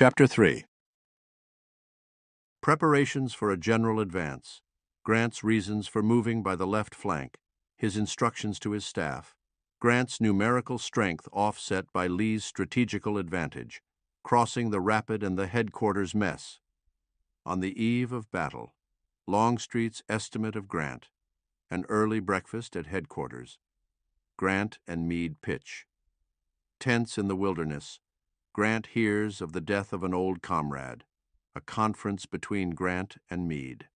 Chapter 3. Preparations for a general advance, Grant's reasons for moving by the left flank, his instructions to his staff, Grant's numerical strength offset by Lee's strategical advantage, crossing the rapid and the headquarters mess. On the eve of battle, Longstreet's estimate of Grant, an early breakfast at headquarters, Grant and Meade pitch. Tense in the wilderness, Grant hears of the death of an old comrade, a conference between Grant and Meade.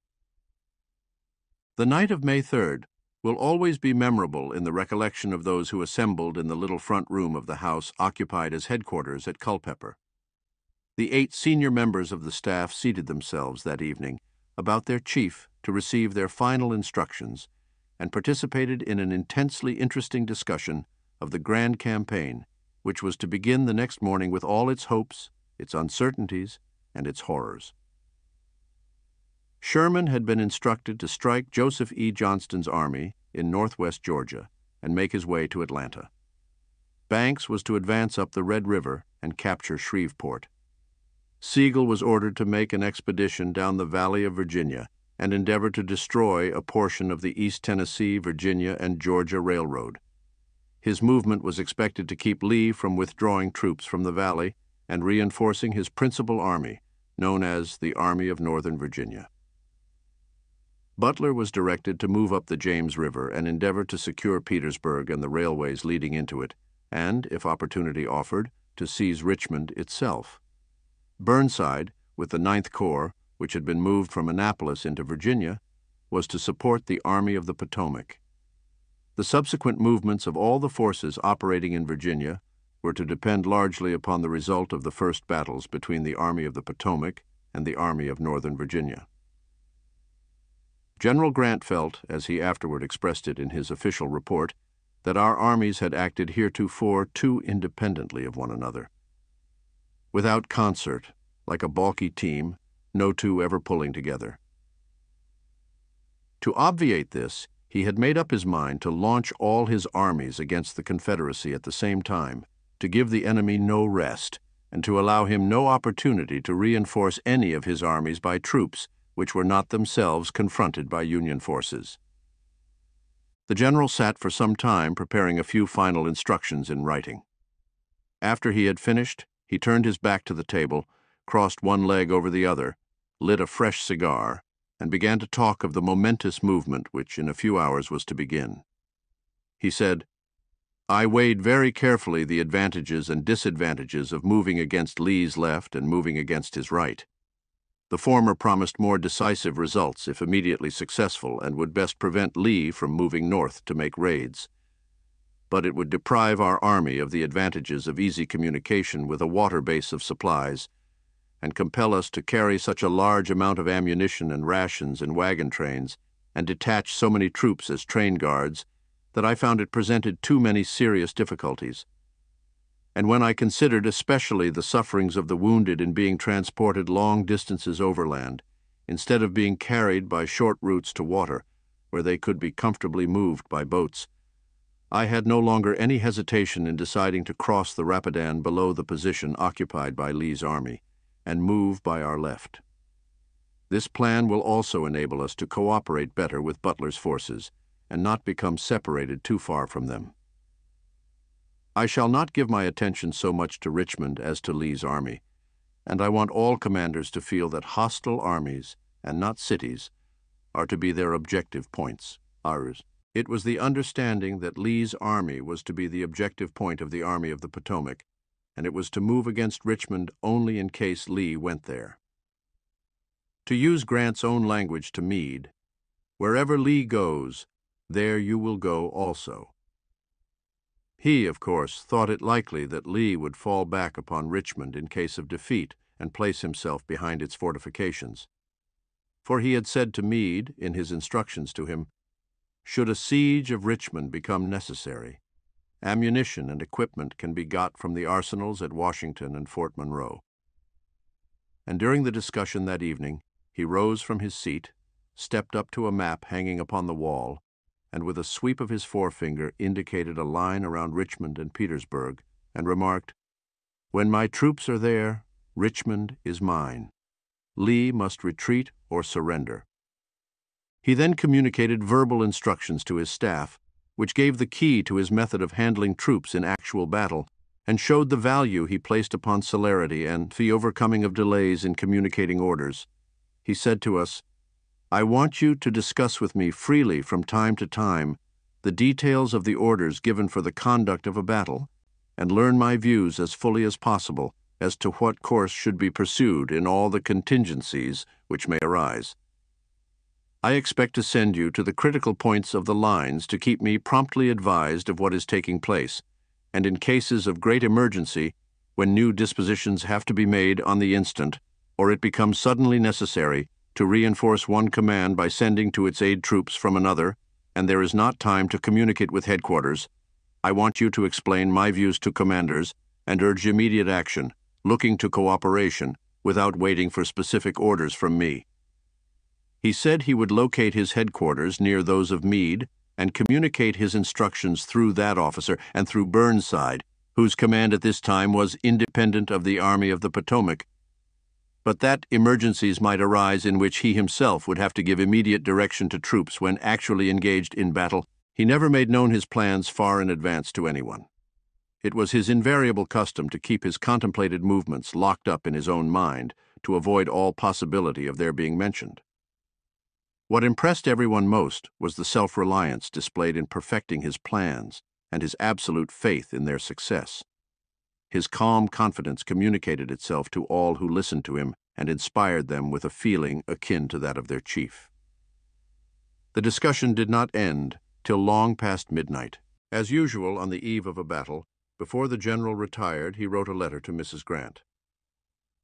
The night of May 3rd will always be memorable in the recollection of those who assembled in the little front room of the house occupied as headquarters at Culpeper. The 8 senior members of the staff seated themselves that evening about their chief to receive their final instructions and participated in an intensely interesting discussion of the grand campaign, which was to begin the next morning with all its hopes, its uncertainties, and its horrors. Sherman had been instructed to strike Joseph E. Johnston's army in northwest Georgia and make his way to Atlanta. Banks was to advance up the Red River and capture Shreveport. Sigel was ordered to make an expedition down the Valley of Virginia and endeavor to destroy a portion of the East Tennessee, Virginia, and Georgia Railroad. His movement was expected to keep Lee from withdrawing troops from the valley and reinforcing his principal army, known as the Army of Northern Virginia. Butler was directed to move up the James River and endeavor to secure Petersburg and the railways leading into it, and, if opportunity offered, to seize Richmond itself. Burnside, with the Ninth Corps, which had been moved from Annapolis into Virginia, was to support the Army of the Potomac. The subsequent movements of all the forces operating in Virginia were to depend largely upon the result of the first battles between the Army of the Potomac and the Army of Northern Virginia. General Grant felt, as he afterward expressed it in his official report, that our armies had acted heretofore too independently of one another. Without concert, like a balky team, no two ever pulling together. To obviate this, he had made up his mind to launch all his armies against the Confederacy at the same time, to give the enemy no rest, and to allow him no opportunity to reinforce any of his armies by troops which were not themselves confronted by Union forces. The general sat for some time preparing a few final instructions in writing. After he had finished, he turned his back to the table, crossed one leg over the other, lit a fresh cigar, and began to talk of the momentous movement which in a few hours was to begin. He said, "I weighed very carefully the advantages and disadvantages of moving against Lee's left and moving against his right. The former promised more decisive results if immediately successful and would best prevent Lee from moving north to make raids. But it would deprive our army of the advantages of easy communication with a water base of supplies, and compel us to carry such a large amount of ammunition and rations in wagon trains, and detach so many troops as train guards, that I found it presented too many serious difficulties. And when I considered especially the sufferings of the wounded in being transported long distances overland, instead of being carried by short routes to water, where they could be comfortably moved by boats, I had no longer any hesitation in deciding to cross the Rapidan below the position occupied by Lee's army and move by our left. This plan will also enable us to cooperate better with Butler's forces and not become separated too far from them. I shall not give my attention so much to Richmond as to Lee's army, and I want all commanders to feel that hostile armies, and not cities, are to be their objective points. Ours. It was the understanding that Lee's army was to be the objective point of the Army of the Potomac, and it was to move against Richmond only in case Lee went there. To use Grant's own language to Meade, "Wherever Lee goes, there you will go also." He, of course, thought it likely that Lee would fall back upon Richmond in case of defeat and place himself behind its fortifications. For he had said to Meade, in his instructions to him, "Should a siege of Richmond become necessary, ammunition and equipment can be got from the arsenals at Washington and Fort Monroe." And during the discussion that evening, he rose from his seat, stepped up to a map hanging upon the wall, and with a sweep of his forefinger indicated a line around Richmond and Petersburg, and remarked, "When my troops are there, Richmond is mine. Lee must retreat or surrender. He then communicated verbal instructions to his staff, which gave the key to his method of handling troops in actual battle, and showed the value he placed upon celerity and the overcoming of delays in communicating orders. He said to us, "I want you to discuss with me freely from time to time the details of the orders given for the conduct of a battle, and learn my views as fully as possible as to what course should be pursued in all the contingencies which may arise. I expect to send you to the critical points of the lines to keep me promptly advised of what is taking place, and in cases of great emergency, when new dispositions have to be made on the instant, or it becomes suddenly necessary to reinforce one command by sending to its aid troops from another, and there is not time to communicate with headquarters, I want you to explain my views to commanders and urge immediate action, looking to cooperation, without waiting for specific orders from me." He said he would locate his headquarters near those of Meade and communicate his instructions through that officer and through Burnside, whose command at this time was independent of the Army of the Potomac, but that emergencies might arise in which he himself would have to give immediate direction to troops when actually engaged in battle. He never made known his plans far in advance to anyone. It was his invariable custom to keep his contemplated movements locked up in his own mind, to avoid all possibility of their being mentioned. What impressed everyone most was the self-reliance displayed in perfecting his plans and his absolute faith in their success. His calm confidence communicated itself to all who listened to him and inspired them with a feeling akin to that of their chief. The discussion did not end till long past midnight. As usual on the eve of a battle, before the general retired, he wrote a letter to Mrs. Grant.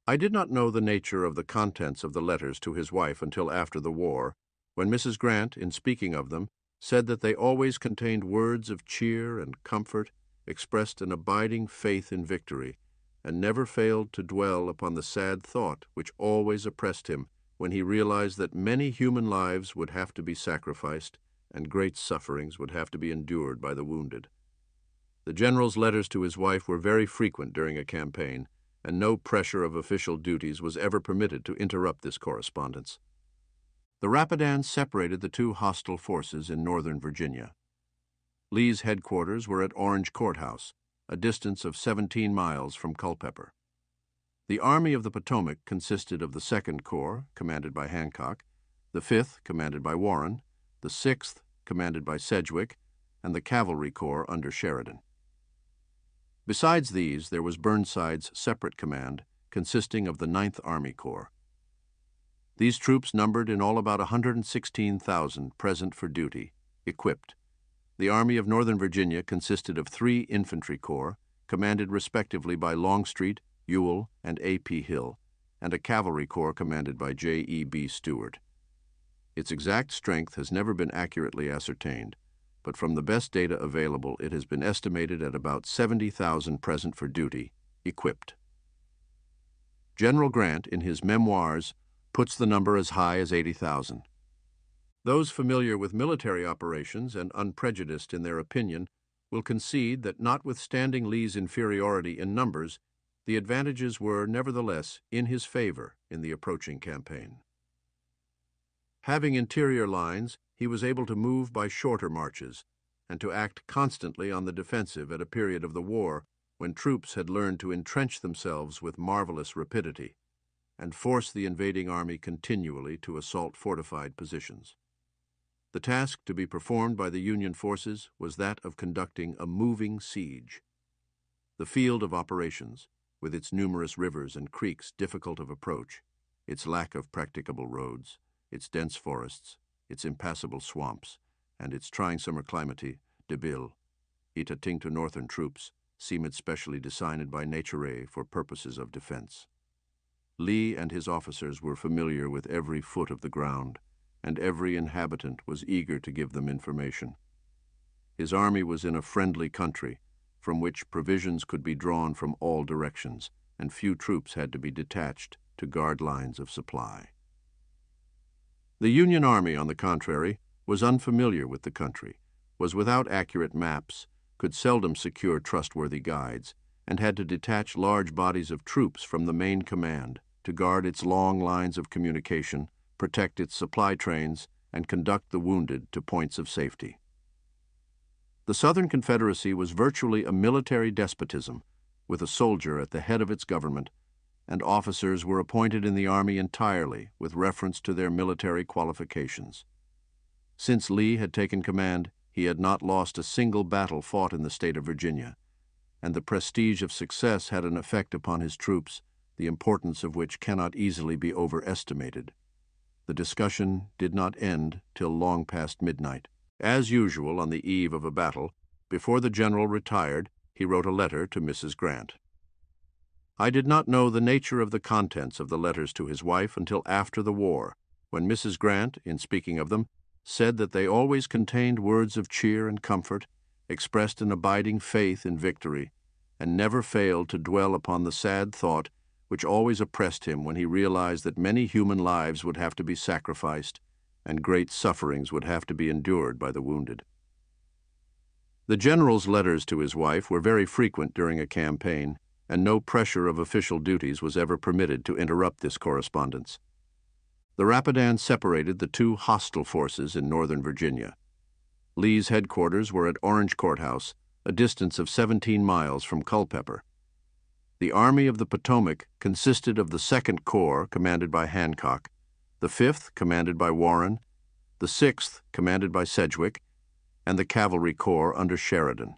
I did not know the nature of the contents of the letters to his wife until after the war, when Mrs. Grant, in speaking of them, said that they always contained words of cheer and comfort, expressed an abiding faith in victory, and never failed to dwell upon the sad thought which always oppressed him when he realized that many human lives would have to be sacrificed and great sufferings would have to be endured by the wounded. The general's letters to his wife were very frequent during a campaign, and no pressure of official duties was ever permitted to interrupt this correspondence. The Rapidan separated the two hostile forces in northern Virginia. Lee's headquarters were at Orange Courthouse, a distance of 17 miles from Culpeper. The Army of the Potomac consisted of the 2nd Corps, commanded by Hancock, the 5th, commanded by Warren, the 6th, commanded by Sedgwick, and the Cavalry Corps under Sheridan. Besides these, there was Burnside's separate command, consisting of the 9th Army Corps. These troops numbered in all about 116,000 present for duty, equipped. The Army of Northern Virginia consisted of 3 infantry corps, commanded respectively by Longstreet, Ewell, and A.P. Hill, and a cavalry corps commanded by J.E.B. Stuart. Its exact strength has never been accurately ascertained, but from the best data available, it has been estimated at about 70,000 present for duty, equipped. General Grant, in his memoirs, puts the number as high as 80,000. Those familiar with military operations and unprejudiced in their opinion will concede that, notwithstanding Lee's inferiority in numbers, the advantages were nevertheless in his favor in the approaching campaign. Having interior lines, he was able to move by shorter marches and to act constantly on the defensive at a period of the war when troops had learned to entrench themselves with marvelous rapidity and force the invading army continually to assault fortified positions. The task to be performed by the Union forces was that of conducting a moving siege. The field of operations, with its numerous rivers and creeks difficult of approach, its lack of practicable roads, its dense forests, its impassable swamps, and its trying summer climate, debil, itating to northern troops, seemed specially designed by nature for purposes of defense. Lee and his officers were familiar with every foot of the ground, and every inhabitant was eager to give them information. His army was in a friendly country, from which provisions could be drawn from all directions, and few troops had to be detached to guard lines of supply. The Union Army, on the contrary, was unfamiliar with the country, was without accurate maps, could seldom secure trustworthy guides, and had to detach large bodies of troops from the main command to guard its long lines of communication, protect its supply trains, and conduct the wounded to points of safety. The Southern Confederacy was virtually a military despotism, with a soldier at the head of its government, and officers were appointed in the army entirely with reference to their military qualifications. Since Lee had taken command, he had not lost a single battle fought in the state of Virginia, and the prestige of success had an effect upon his troops, the importance of which cannot easily be overestimated. The discussion did not end till long past midnight. As usual on the eve of a battle, before the general retired, he wrote a letter to Mrs. Grant. I did not know the nature of the contents of the letters to his wife until after the war, when Mrs. Grant, in speaking of them, said that they always contained words of cheer and comfort, expressed an abiding faith in victory, and never failed to dwell upon the sad thought which always oppressed him when he realized that many human lives would have to be sacrificed and great sufferings would have to be endured by the wounded. The general's letters to his wife were very frequent during a campaign, and no pressure of official duties was ever permitted to interrupt this correspondence. The Rapidan separated the two hostile forces in northern Virginia. Lee's headquarters were at Orange Courthouse, a distance of 17 miles from Culpeper. The Army of the Potomac consisted of the Second Corps, commanded by Hancock, the Fifth, commanded by Warren, the Sixth, commanded by Sedgwick, and the Cavalry Corps under Sheridan.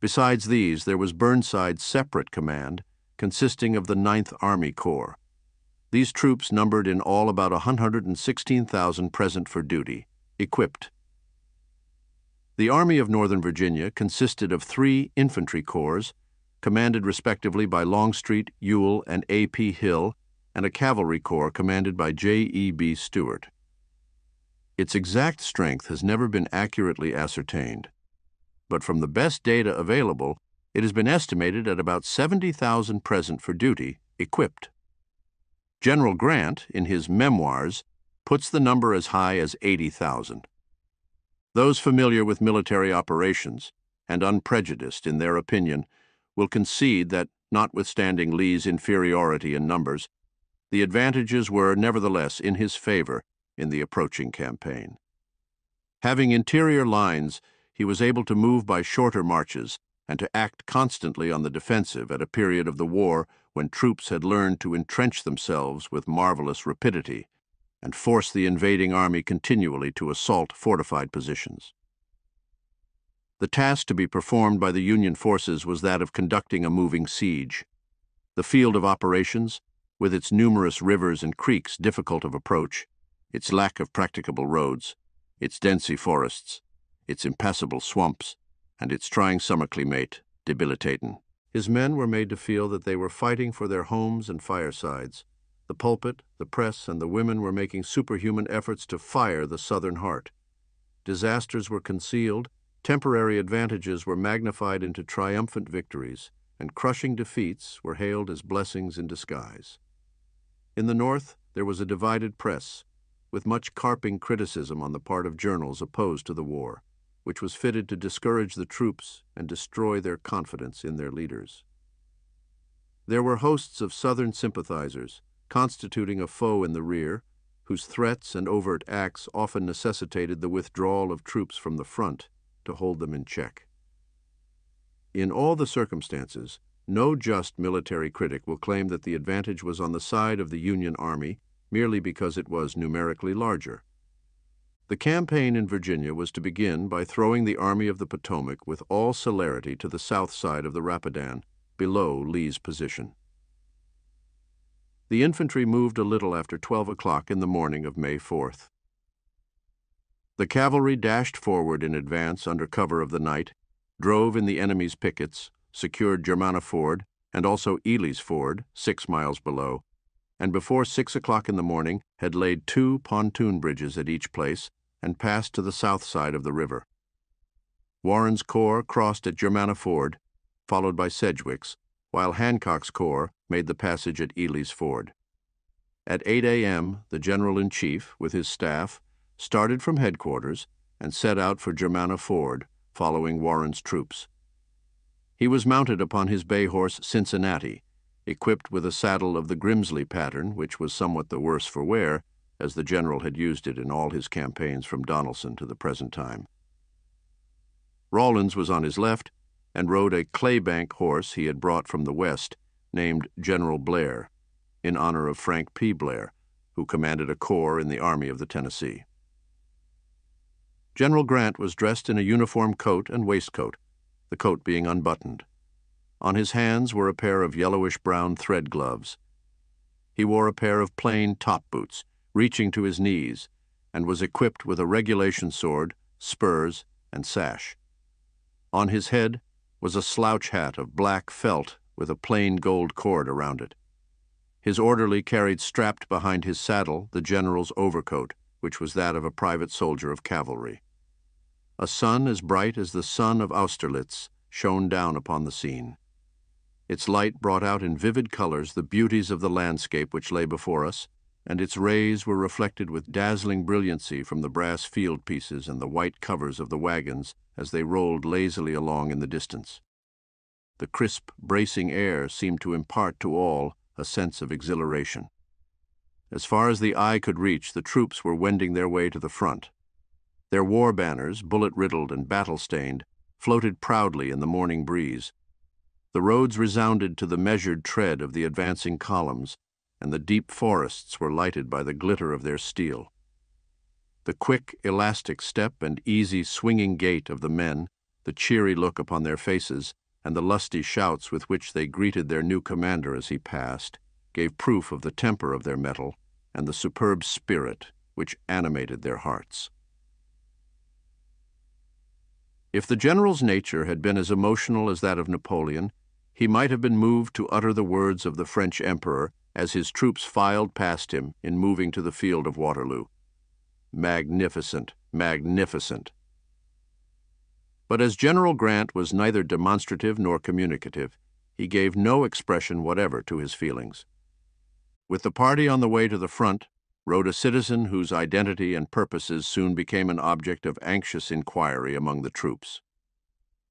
Besides these, there was Burnside's separate command, consisting of the Ninth Army Corps. These troops numbered in all about 116,000 present for duty, equipped. The Army of Northern Virginia consisted of 3 infantry corps, commanded respectively by Longstreet, Ewell, and A.P. Hill, and a cavalry corps commanded by J.E.B. Stuart. Its exact strength has never been accurately ascertained, but from the best data available, it has been estimated at about 70,000 present for duty, equipped. General Grant, in his memoirs, puts the number as high as 80,000. Those familiar with military operations, and unprejudiced in their opinion, will concede that, notwithstanding Lee's inferiority in numbers, the advantages were nevertheless in his favor in the approaching campaign. Having interior lines, he was able to move by shorter marches and to act constantly on the defensive at a period of the war when troops had learned to entrench themselves with marvelous rapidity and force the invading army continually to assault fortified positions. The task to be performed by the Union forces was that of conducting a moving siege. The field of operations, with its numerous rivers and creeks difficult of approach, its lack of practicable roads, its dense forests, its impassable swamps, and its trying summer climate, debilitating. His men were made to feel that they were fighting for their homes and firesides. The pulpit, the press, and the women were making superhuman efforts to fire the Southern heart. Disasters were concealed, temporary advantages were magnified into triumphant victories, and crushing defeats were hailed as blessings in disguise. In the North, there was a divided press, with much carping criticism on the part of journals opposed to the war, which was fitted to discourage the troops and destroy their confidence in their leaders. There were hosts of Southern sympathizers, constituting a foe in the rear, whose threats and overt acts often necessitated the withdrawal of troops from the front to hold them in check. In all the circumstances, no just military critic will claim that the advantage was on the side of the Union Army merely because it was numerically larger. The campaign in Virginia was to begin by throwing the Army of the Potomac with all celerity to the south side of the Rapidan, below Lee's position. The infantry moved a little after 12 o'clock in the morning of May 4th. The cavalry dashed forward in advance under cover of the night, drove in the enemy's pickets, secured Germanna Ford and also Ely's Ford, 6 miles below, and before 6 o'clock in the morning had laid 2 pontoon bridges at each place and passed to the south side of the river. Warren's corps crossed at Germanna Ford, followed by Sedgwick's, while Hancock's corps made the passage at Ely's Ford. At 8 a.m., the general-in-chief, with his staff, started from headquarters and set out for Germanna Ford, following Warren's troops. He was mounted upon his bay horse Cincinnati, equipped with a saddle of the Grimsley pattern, which was somewhat the worse for wear, as the general had used it in all his campaigns from Donelson to the present time. Rawlins was on his left and rode a Claybank horse he had brought from the West, named General Blair, in honor of Frank P. Blair, who commanded a corps in the Army of the Tennessee. General Grant was dressed in a uniform coat and waistcoat, the coat being unbuttoned. On his hands were a pair of yellowish-brown thread gloves. He wore a pair of plain top boots, reaching to his knees, and was equipped with a regulation sword, spurs, and sash. On his head was a slouch hat of black felt with a plain gold cord around it. His orderly carried strapped behind his saddle the general's overcoat, which was that of a private soldier of cavalry. A sun as bright as the sun of Austerlitz shone down upon the scene. Its light brought out in vivid colors the beauties of the landscape which lay before us, and its rays were reflected with dazzling brilliancy from the brass field pieces and the white covers of the wagons as they rolled lazily along in the distance. The crisp, bracing air seemed to impart to all a sense of exhilaration. As far as the eye could reach, the troops were wending their way to the front. Their war banners, bullet-riddled and battle-stained, floated proudly in the morning breeze. The roads resounded to the measured tread of the advancing columns, and the deep forests were lighted by the glitter of their steel. The quick, elastic step and easy swinging gait of the men, the cheery look upon their faces, and the lusty shouts with which they greeted their new commander as he passed, gave proof of the temper of their mettle and the superb spirit which animated their hearts. If the general's nature had been as emotional as that of Napoleon, he might have been moved to utter the words of the French emperor as his troops filed past him in moving to the field of Waterloo. Magnificent, magnificent. But as General Grant was neither demonstrative nor communicative, he gave no expression whatever to his feelings. With the party on the way to the front rode a citizen whose identity and purposes soon became an object of anxious inquiry among the troops.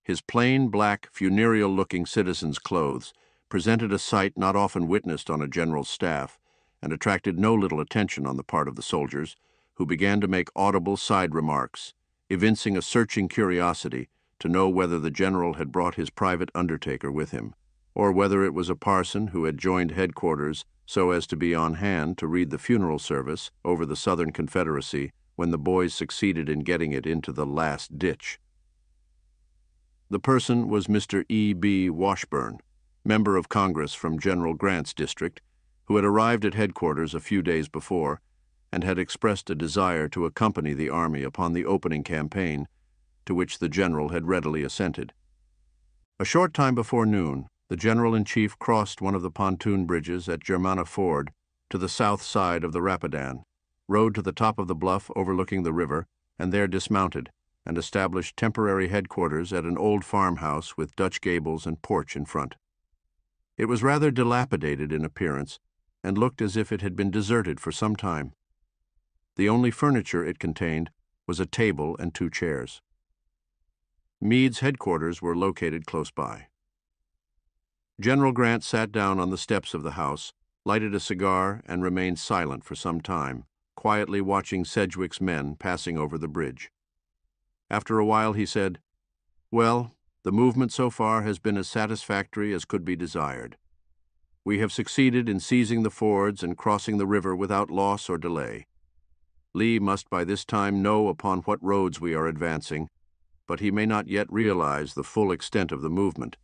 His plain, black, funereal-looking citizen's clothes presented a sight not often witnessed on a general's staff and attracted no little attention on the part of the soldiers, who began to make audible side remarks, evincing a searching curiosity to know whether the general had brought his private undertaker with him, or whether it was a parson who had joined headquarters so as to be on hand to read the funeral service over the Southern Confederacy when the boys succeeded in getting it into the last ditch. The person was Mr. E.B. Washburn, member of Congress from General Grant's district, who had arrived at headquarters a few days before and had expressed a desire to accompany the army upon the opening campaign, to which the general had readily assented. A short time before noon, the general-in-chief crossed one of the pontoon bridges at Germanna Ford to the south side of the Rapidan, rode to the top of the bluff overlooking the river, and there dismounted and established temporary headquarters at an old farmhouse with Dutch gables and porch in front. It was rather dilapidated in appearance and looked as if it had been deserted for some time. The only furniture it contained was a table and two chairs. Meade's headquarters were located close by. General Grant sat down on the steps of the house, lighted a cigar, and remained silent for some time, quietly watching Sedgwick's men passing over the bridge. After a while he said, "Well, the movement so far has been as satisfactory as could be desired. We have succeeded in seizing the fords and crossing the river without loss or delay. Lee must by this time know upon what roads we are advancing, but he may not yet realize the full extent of the movement.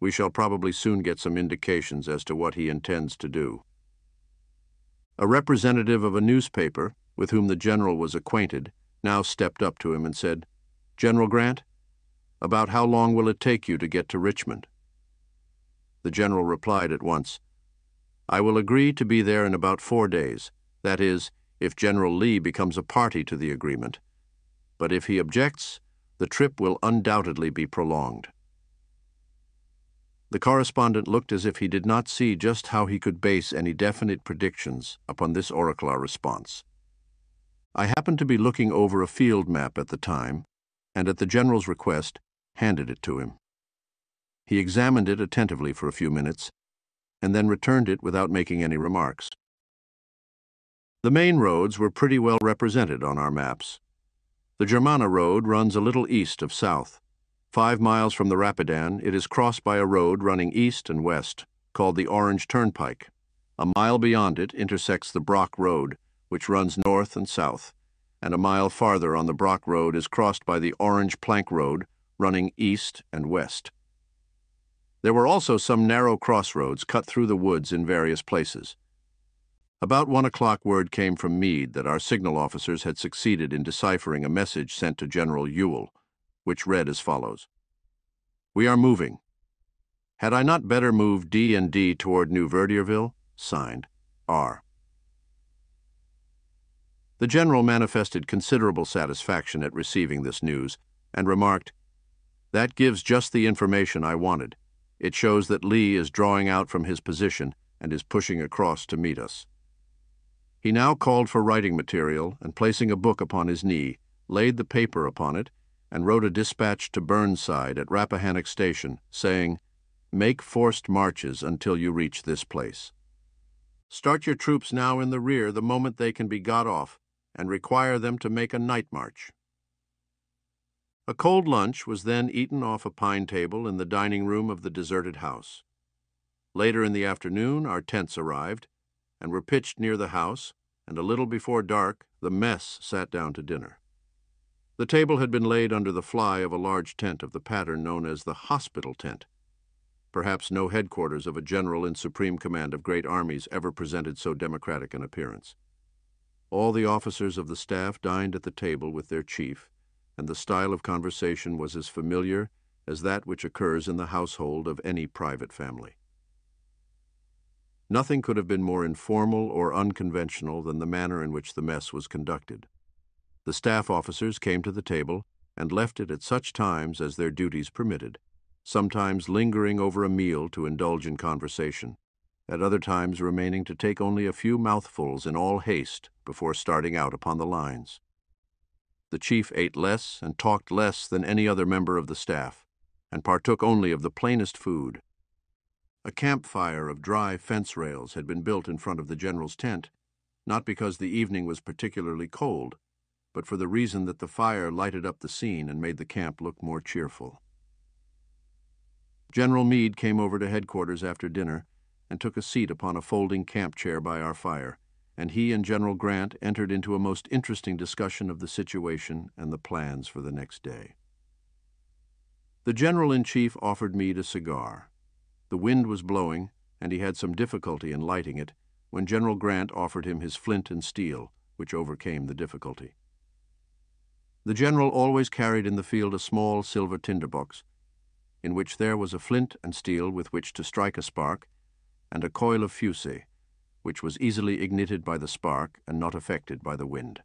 We shall probably soon get some indications as to what he intends to do." A representative of a newspaper, with whom the general was acquainted, now stepped up to him and said, "General Grant, about how long will it take you to get to Richmond?" The general replied at once, "I will agree to be there in about 4 days, that is, if General Lee becomes a party to the agreement. But if he objects, the trip will undoubtedly be prolonged." The correspondent looked as if he did not see just how he could base any definite predictions upon this oracular response. I happened to be looking over a field map at the time, and at the general's request, handed it to him. He examined it attentively for a few minutes, and then returned it without making any remarks. The main roads were pretty well represented on our maps. The Germanna Road runs a little east of south. 5 miles from the Rapidan, it is crossed by a road running east and west, called the Orange Turnpike. A mile beyond it intersects the Brock Road, which runs north and south, and a mile farther on the Brock Road is crossed by the Orange Plank Road, running east and west. There were also some narrow crossroads cut through the woods in various places. About 1 o'clock, word came from Meade that our signal officers had succeeded in deciphering a message sent to General Ewell, which read as follows: "We are moving. Had I not better move D&D toward New Verdierville? Signed, R." The general manifested considerable satisfaction at receiving this news and remarked, "That gives just the information I wanted. It shows that Lee is drawing out from his position and is pushing across to meet us." He now called for writing material and, placing a book upon his knee, laid the paper upon it and wrote a dispatch to Burnside at Rappahannock Station, saying, "Make forced marches until you reach this place. Start your troops now in the rear the moment they can be got off, and require them to make a night march." A cold lunch was then eaten off a pine table in the dining room of the deserted house. Later in the afternoon, our tents arrived and were pitched near the house, and a little before dark, the mess sat down to dinner. The table had been laid under the fly of a large tent of the pattern known as the hospital tent. Perhaps no headquarters of a general in supreme command of great armies ever presented so democratic an appearance. All the officers of the staff dined at the table with their chief, and the style of conversation was as familiar as that which occurs in the household of any private family. Nothing could have been more informal or unconventional than the manner in which the mess was conducted. The staff officers came to the table and left it at such times as their duties permitted, sometimes lingering over a meal to indulge in conversation, at other times remaining to take only a few mouthfuls in all haste before starting out upon the lines. The chief ate less and talked less than any other member of the staff, and partook only of the plainest food. A campfire of dry fence rails had been built in front of the general's tent, not because the evening was particularly cold, but for the reason that the fire lighted up the scene and made the camp look more cheerful. General Meade came over to headquarters after dinner and took a seat upon a folding camp chair by our fire, and he and General Grant entered into a most interesting discussion of the situation and the plans for the next day. The General-in-Chief offered Meade a cigar. The wind was blowing, and he had some difficulty in lighting it, when General Grant offered him his flint and steel, which overcame the difficulty. The general always carried in the field a small silver tinderbox, in which there was a flint and steel with which to strike a spark, and a coil of fusee, which was easily ignited by the spark and not affected by the wind.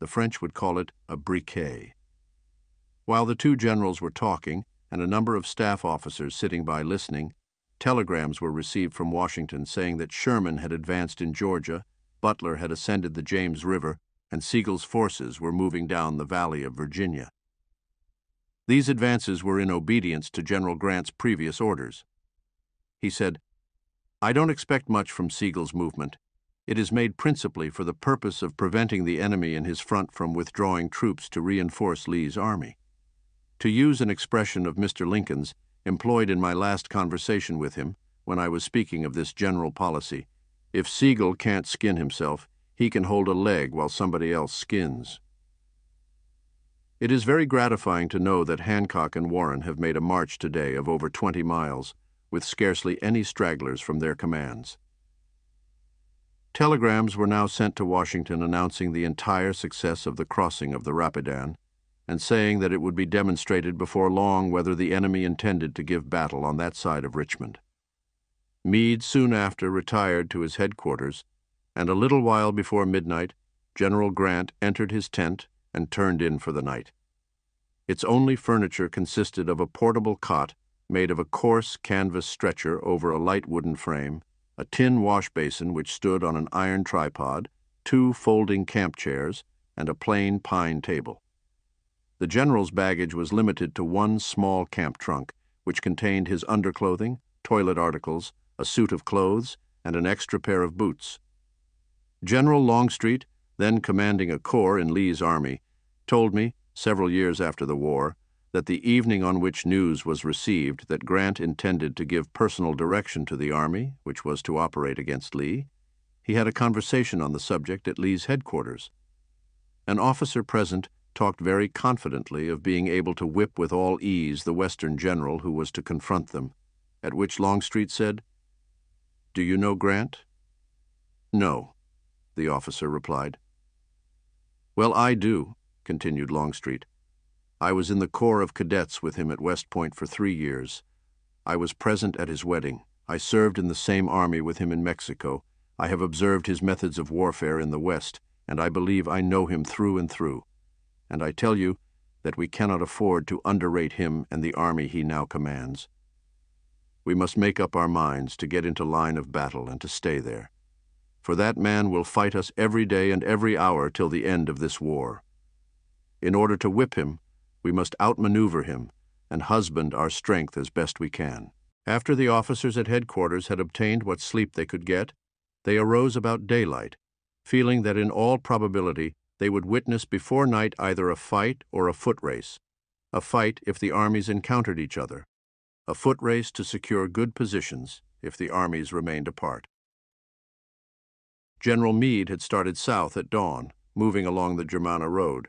The French would call it a briquet. While the two generals were talking, and a number of staff officers sitting by listening, telegrams were received from Washington saying that Sherman had advanced in Georgia, Butler had ascended the James River, and Sigel's forces were moving down the Valley of Virginia. These advances were in obedience to General Grant's previous orders. He said, "I don't expect much from Sigel's movement. It is made principally for the purpose of preventing the enemy in his front from withdrawing troops to reinforce Lee's army." To use an expression of Mr. Lincoln's, employed in my last conversation with him when I was speaking of this general policy, if Sigel can't skin himself, he can hold a leg while somebody else skins. It is very gratifying to know that Hancock and Warren have made a march today of over 20 miles, with scarcely any stragglers from their commands. Telegrams were now sent to Washington announcing the entire success of the crossing of the Rapidan, and saying that it would be demonstrated before long whether the enemy intended to give battle on that side of Richmond. Meade soon after retired to his headquarters, and a little while before midnight, General Grant entered his tent and turned in for the night. Its only furniture consisted of a portable cot made of a coarse canvas stretcher over a light wooden frame, a tin wash basin which stood on an iron tripod, 2 folding camp chairs, and a plain pine table. The general's baggage was limited to 1 small camp trunk, which contained his underclothing, toilet articles, a suit of clothes, and an extra pair of boots. General Longstreet, then commanding a corps in Lee's army, told me, several years after the war, that the evening on which news was received that Grant intended to give personal direction to the army, which was to operate against Lee, he had a conversation on the subject at Lee's headquarters. An officer present talked very confidently of being able to whip with all ease the Western general who was to confront them, at which Longstreet said, "Do you know Grant?" "No," the officer replied. "Well, I do," continued Longstreet. "I was in the Corps of Cadets with him at West Point for 3 years. I was present at his wedding. I served in the same army with him in Mexico. I have observed his methods of warfare in the West, and I believe I know him through and through. And I tell you that we cannot afford to underrate him and the army he now commands. We must make up our minds to get into line of battle and to stay there. For that man will fight us every day and every hour till the end of this war. In order to whip him, we must outmaneuver him and husband our strength as best we can." After the officers at headquarters had obtained what sleep they could get, they arose about daylight, feeling that in all probability they would witness before night either a fight or a foot race, a fight if the armies encountered each other, a foot race to secure good positions if the armies remained apart. General Meade had started south at dawn, moving along the Germanna Road.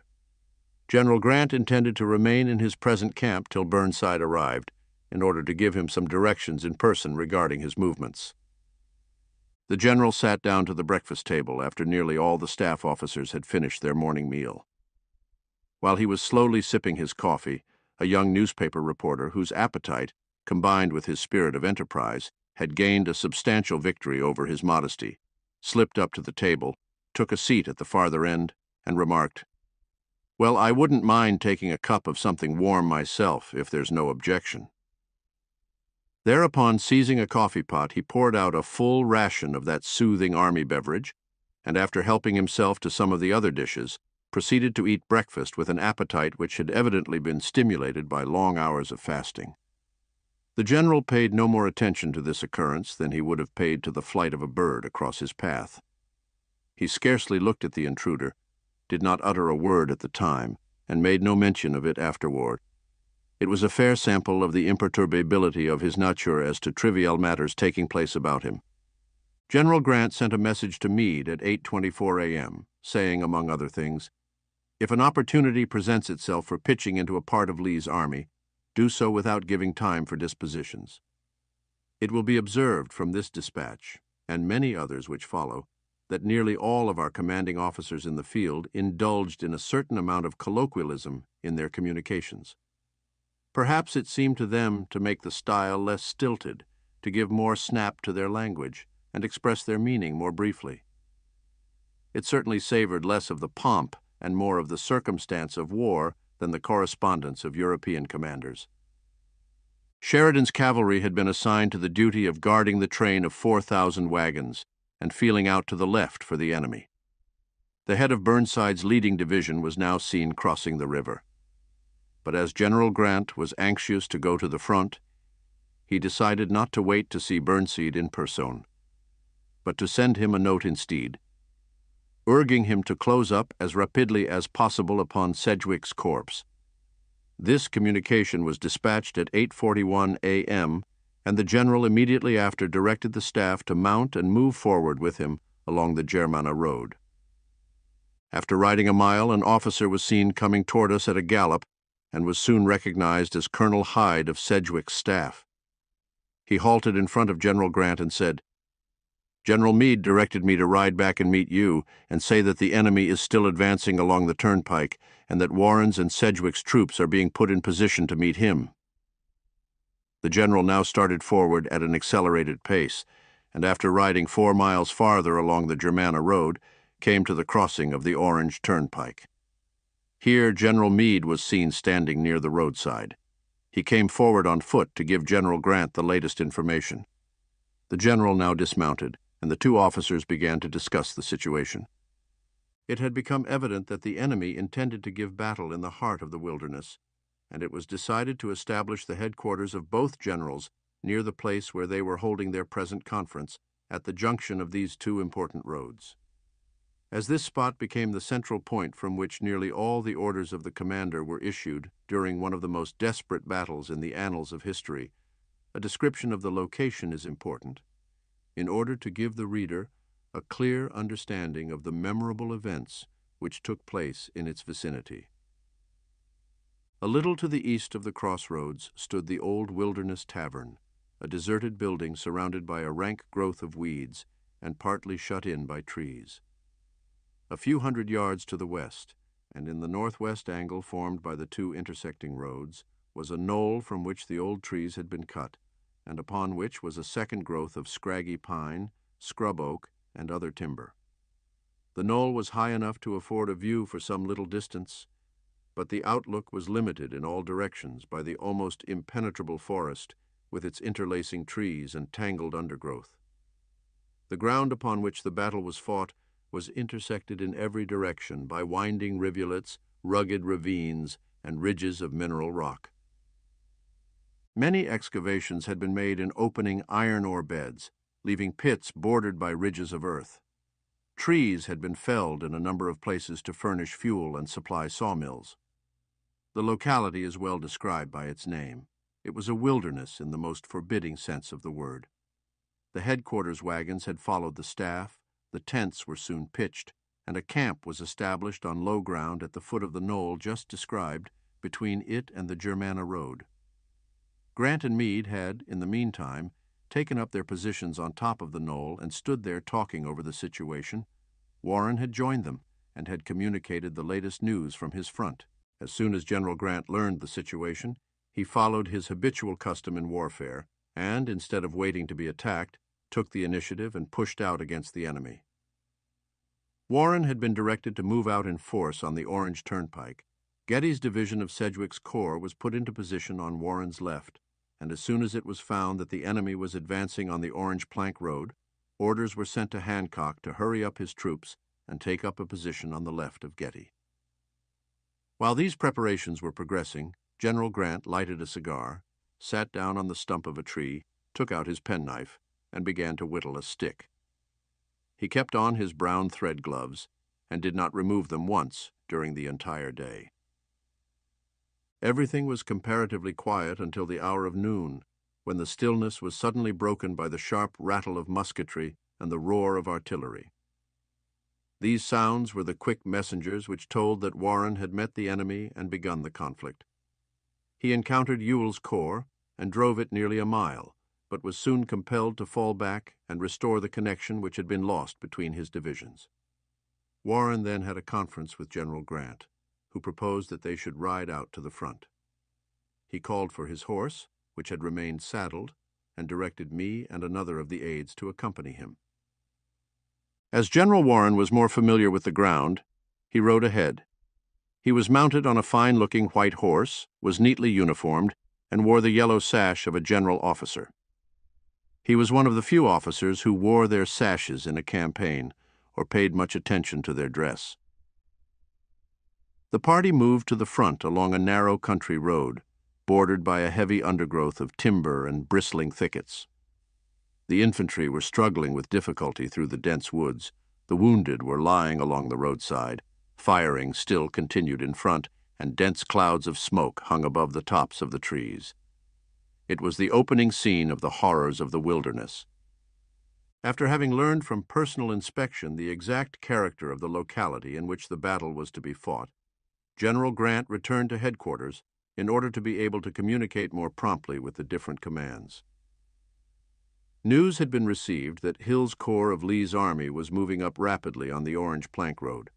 General Grant intended to remain in his present camp till Burnside arrived, in order to give him some directions in person regarding his movements. The general sat down to the breakfast table after nearly all the staff officers had finished their morning meal. While he was slowly sipping his coffee, a young newspaper reporter whose appetite, combined with his spirit of enterprise, had gained a substantial victory over his modesty, slipped up to the table, took a seat at the farther end, and remarked, "Well, I wouldn't mind taking a cup of something warm myself, if there's no objection." Thereupon, seizing a coffee pot, he poured out a full ration of that soothing army beverage, and after helping himself to some of the other dishes, proceeded to eat breakfast with an appetite which had evidently been stimulated by long hours of fasting. The general paid no more attention to this occurrence than he would have paid to the flight of a bird across his path. He scarcely looked at the intruder, did not utter a word at the time, and made no mention of it afterward. It was a fair sample of the imperturbability of his nature as to trivial matters taking place about him. General Grant sent a message to Meade at 8:24 a.m., saying, among other things, "If an opportunity presents itself for pitching into a part of Lee's army, do so without giving time for dispositions." It will be observed from this dispatch, and many others which follow, that nearly all of our commanding officers in the field indulged in a certain amount of colloquialism in their communications. Perhaps it seemed to them to make the style less stilted, to give more snap to their language, and express their meaning more briefly. It certainly savored less of the pomp and more of the circumstance of war than the correspondence of European commanders. Sheridan's cavalry had been assigned to the duty of guarding the train of 4,000 wagons, and feeling out to the left for the enemy. The head of Burnside's leading division was now seen crossing the river. But as General Grant was anxious to go to the front, he decided not to wait to see Burnside in person, but to send him a note instead, urging him to close up as rapidly as possible upon Sedgwick's corps. This communication was dispatched at 8:41 a.m., and the general immediately after directed the staff to mount and move forward with him along the Germanna Road. After riding a mile, an officer was seen coming toward us at a gallop and was soon recognized as Colonel Hyde of Sedgwick's staff. He halted in front of General Grant and said, "General Meade directed me to ride back and meet you and say that the enemy is still advancing along the turnpike and that Warren's and Sedgwick's troops are being put in position to meet him." The general now started forward at an accelerated pace, and after riding 4 miles farther along the Germanna Road, came to the crossing of the Orange Turnpike. Here General Meade was seen standing near the roadside. He came forward on foot to give General Grant the latest information. The general now dismounted, and the two officers began to discuss the situation. It had become evident that the enemy intended to give battle in the heart of the Wilderness, and it was decided to establish the headquarters of both generals near the place where they were holding their present conference, at the junction of these two important roads. As this spot became the central point from which nearly all the orders of the commander were issued during one of the most desperate battles in the annals of history, a description of the location is important, in order to give the reader a clear understanding of the memorable events which took place in its vicinity. A little to the east of the crossroads stood the old Wilderness Tavern, a deserted building surrounded by a rank growth of weeds and partly shut in by trees. A few hundred yards to the west, and in the northwest angle formed by the two intersecting roads, was a knoll from which the old trees had been cut, and upon which was a second growth of scraggy pine, scrub oak, and other timber. The knoll was high enough to afford a view for some little distance, but the outlook was limited in all directions by the almost impenetrable forest with its interlacing trees and tangled undergrowth. The ground upon which the battle was fought was intersected in every direction by winding rivulets, rugged ravines, and ridges of mineral rock. Many excavations had been made in opening iron ore beds, leaving pits bordered by ridges of earth. Trees had been felled in a number of places to furnish fuel and supply sawmills. The locality is well described by its name. It was a wilderness in the most forbidding sense of the word. The headquarters wagons had followed the staff, the tents were soon pitched, and a camp was established on low ground at the foot of the knoll just described, between it and the Germanna Road. Grant and Meade had, in the meantime, taken up their positions on top of the knoll and stood there talking over the situation. Warren had joined them and had communicated the latest news from his front. As soon as General Grant learned the situation, he followed his habitual custom in warfare and, instead of waiting to be attacked, took the initiative and pushed out against the enemy. Warren had been directed to move out in force on the Orange Turnpike. Getty's division of Sedgwick's Corps was put into position on Warren's left, and as soon as it was found that the enemy was advancing on the Orange Plank Road, orders were sent to Hancock to hurry up his troops and take up a position on the left of Getty. While these preparations were progressing, General Grant lighted a cigar, sat down on the stump of a tree, took out his penknife, and began to whittle a stick. He kept on his brown thread gloves and did not remove them once during the entire day. Everything was comparatively quiet until the hour of noon, when the stillness was suddenly broken by the sharp rattle of musketry and the roar of artillery. These sounds were the quick messengers which told that Warren had met the enemy and begun the conflict. He encountered Ewell's corps and drove it nearly a mile, but was soon compelled to fall back and restore the connection which had been lost between his divisions. Warren then had a conference with General Grant, who proposed that they should ride out to the front. He called for his horse, which had remained saddled, and directed me and another of the aides to accompany him. As General Warren was more familiar with the ground, he rode ahead. He was mounted on a fine-looking white horse, was neatly uniformed, and wore the yellow sash of a general officer. He was one of the few officers who wore their sashes in a campaign or paid much attention to their dress. The party moved to the front along a narrow country road, bordered by a heavy undergrowth of timber and bristling thickets. The infantry were struggling with difficulty through the dense woods. The wounded were lying along the roadside. Firing still continued in front, and dense clouds of smoke hung above the tops of the trees. It was the opening scene of the horrors of the wilderness. After having learned from personal inspection the exact character of the locality in which the battle was to be fought, General Grant returned to headquarters in order to be able to communicate more promptly with the different commands. News had been received that Hill's corps of Lee's army was moving up rapidly on the Orange Plank Road.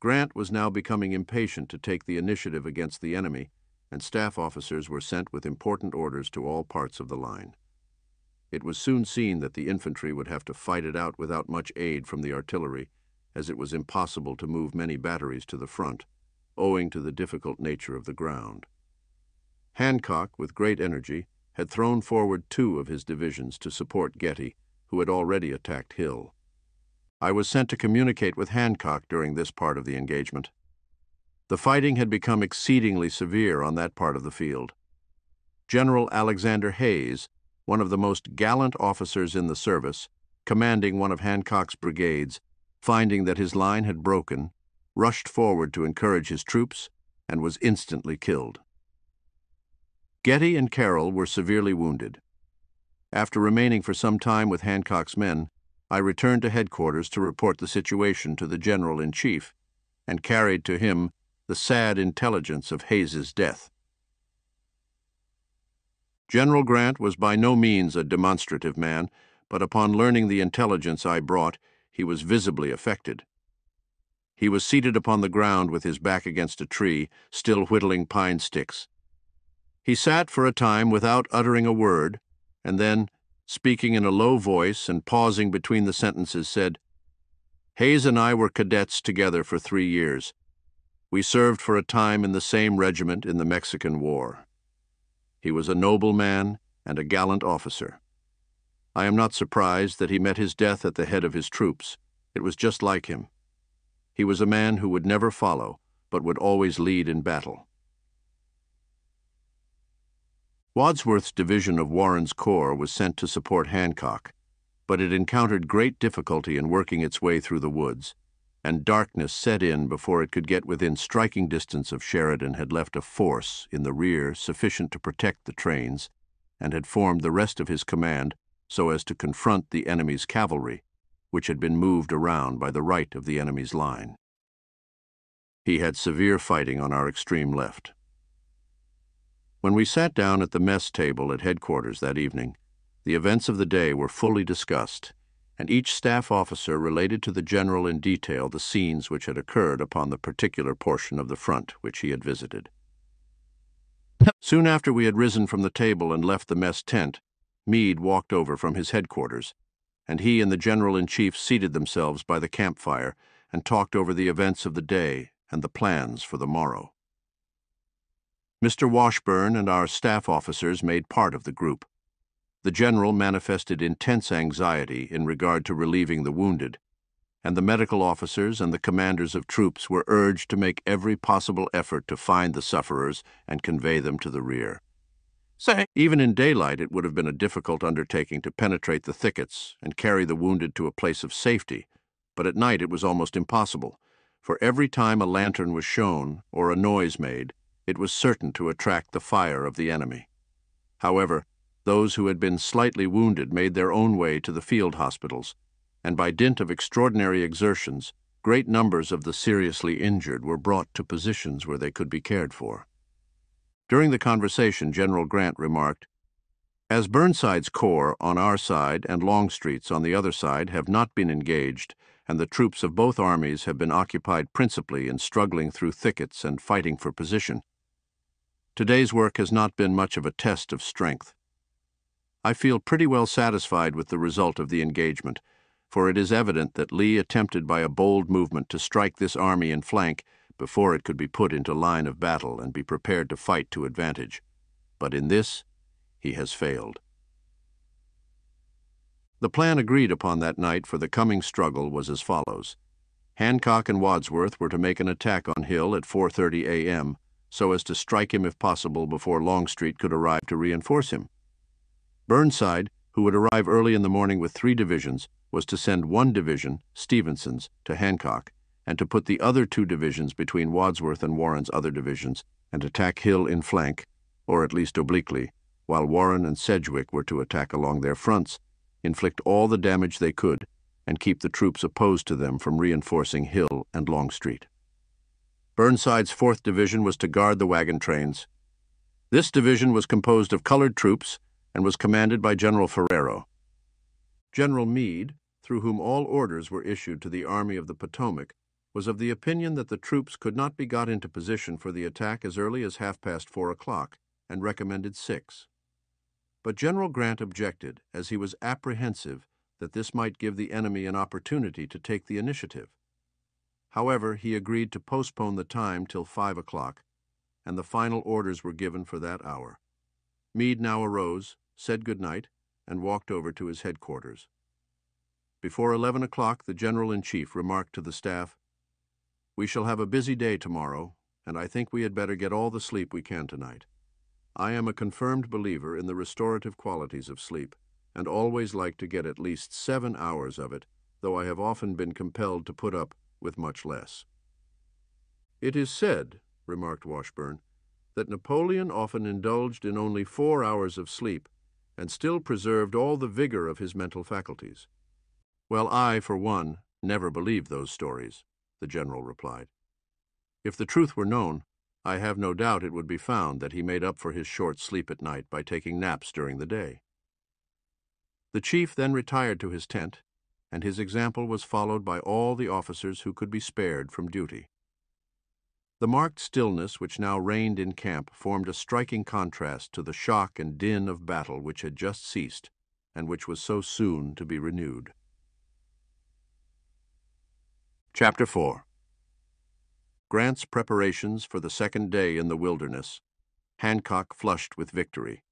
Grant was now becoming impatient to take the initiative against the enemy, and staff officers were sent with important orders to all parts of the line. It was soon seen that the infantry would have to fight it out without much aid from the artillery, as it was impossible to move many batteries to the front, owing to the difficult nature of the ground. Hancock, with great energy, had thrown forward two of his divisions to support Getty, who had already attacked Hill. I was sent to communicate with Hancock during this part of the engagement. The fighting had become exceedingly severe on that part of the field. General Alexander Hayes, one of the most gallant officers in the service, commanding one of Hancock's brigades, finding that his line had broken, rushed forward to encourage his troops and was instantly killed. Getty and Carroll were severely wounded. After remaining for some time with Hancock's men, I returned to headquarters to report the situation to the General-in-Chief and carried to him the sad intelligence of Hayes's death. General Grant was by no means a demonstrative man, but upon learning the intelligence I brought, he was visibly affected. He was seated upon the ground with his back against a tree, still whittling pine sticks. He sat for a time without uttering a word, and then, speaking in a low voice and pausing between the sentences, said, "Hayes and I were cadets together for 3 years. We served for a time in the same regiment in the Mexican War. He was a noble man and a gallant officer. I am not surprised that he met his death at the head of his troops. It was just like him. He was a man who would never follow, but would always lead in battle." Wadsworth's division of Warren's Corps was sent to support Hancock, but it encountered great difficulty in working its way through the woods, and darkness set in before it could get within striking distance of Sheridan had left a force in the rear sufficient to protect the trains, and had formed the rest of his command so as to confront the enemy's cavalry, which had been moved around by the right of the enemy's line. He had severe fighting on our extreme left. When we sat down at the mess table at headquarters that evening, the events of the day were fully discussed, and each staff officer related to the general in detail the scenes which had occurred upon the particular portion of the front which he had visited. Soon after we had risen from the table and left the mess tent, Meade walked over from his headquarters, and he and the General-in-Chief seated themselves by the campfire and talked over the events of the day and the plans for the morrow. Mr. Washburn and our staff officers made part of the group. The general manifested intense anxiety in regard to relieving the wounded, and the medical officers and the commanders of troops were urged to make every possible effort to find the sufferers and convey them to the rear. Even in daylight it would have been a difficult undertaking to penetrate the thickets and carry the wounded to a place of safety, but at night it was almost impossible, for every time a lantern was shown or a noise made, it was certain to attract the fire of the enemy. However, those who had been slightly wounded made their own way to the field hospitals, and by dint of extraordinary exertions, great numbers of the seriously injured were brought to positions where they could be cared for. During the conversation, General Grant remarked, "As Burnside's corps on our side and Longstreet's on the other side have not been engaged, and the troops of both armies have been occupied principally in struggling through thickets and fighting for position, today's work has not been much of a test of strength. I feel pretty well satisfied with the result of the engagement, for it is evident that Lee attempted by a bold movement to strike this army in flank before it could be put into line of battle and be prepared to fight to advantage. But in this, he has failed." The plan agreed upon that night for the coming struggle was as follows. Hancock and Wadsworth were to make an attack on Hill at 4:30 a.m. so as to strike him if possible before Longstreet could arrive to reinforce him. Burnside, who would arrive early in the morning with 3 divisions, was to send 1 division, Stevenson's, to Hancock, and to put the other 2 divisions between Wadsworth and Warren's other divisions and attack Hill in flank, or at least obliquely, while Warren and Sedgwick were to attack along their fronts, inflict all the damage they could, and keep the troops opposed to them from reinforcing Hill and Longstreet. Burnside's 4th Division was to guard the wagon trains. This division was composed of colored troops and was commanded by General Ferrero. General Meade, through whom all orders were issued to the Army of the Potomac, was of the opinion that the troops could not be got into position for the attack as early as 4:30, and recommended 6. But General Grant objected, as he was apprehensive that this might give the enemy an opportunity to take the initiative. However, he agreed to postpone the time till 5:00, and the final orders were given for that hour. Meade now arose, said good night, and walked over to his headquarters. Before 11:00, the General-in-Chief remarked to the staff, "We shall have a busy day tomorrow, and I think we had better get all the sleep we can tonight. I am a confirmed believer in the restorative qualities of sleep, and always like to get at least 7 hours of it, though I have often been compelled to put up with much less. It is said, remarked Washburne, that Napoleon often indulged in only 4 hours of sleep and still preserved all the vigor of his mental faculties. Well, I, for one, never believed those stories, the general replied. If the truth were known, I have no doubt it would be found that he made up for his short sleep at night by taking naps during the day. The chief then retired to his tent, and his example was followed by all the officers who could be spared from duty. The marked stillness which now reigned in camp formed a striking contrast to the shock and din of battle which had just ceased and which was so soon to be renewed. Chapter 4. Grant's preparations for the second day in the wilderness. Hancock flushed with victory.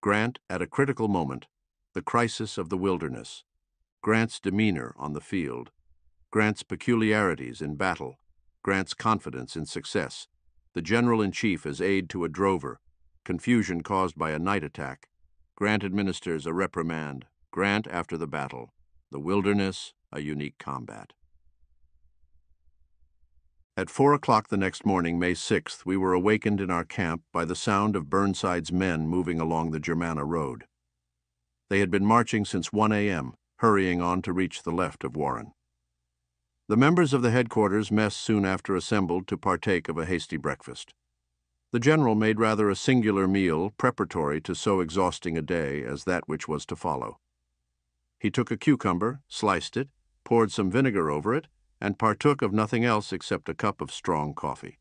Grant at a critical moment. The crisis of the wilderness. Grant's demeanor on the field. Grant's peculiarities in battle. Grant's confidence in success, the general-in-chief as aide to a drover, confusion caused by a night attack, Grant administers a reprimand, Grant after the battle, the wilderness, a unique combat. At 4 o'clock the next morning, May 6th, we were awakened in our camp by the sound of Burnside's men moving along the Germanna Road. They had been marching since 1 a.m., hurrying on to reach the left of Warren. The members of the headquarters mess soon after assembled to partake of a hasty breakfast. The general made rather a singular meal preparatory to so exhausting a day as that which was to follow. He took a cucumber, sliced it, poured some vinegar over it, and partook of nothing else except a cup of strong coffee.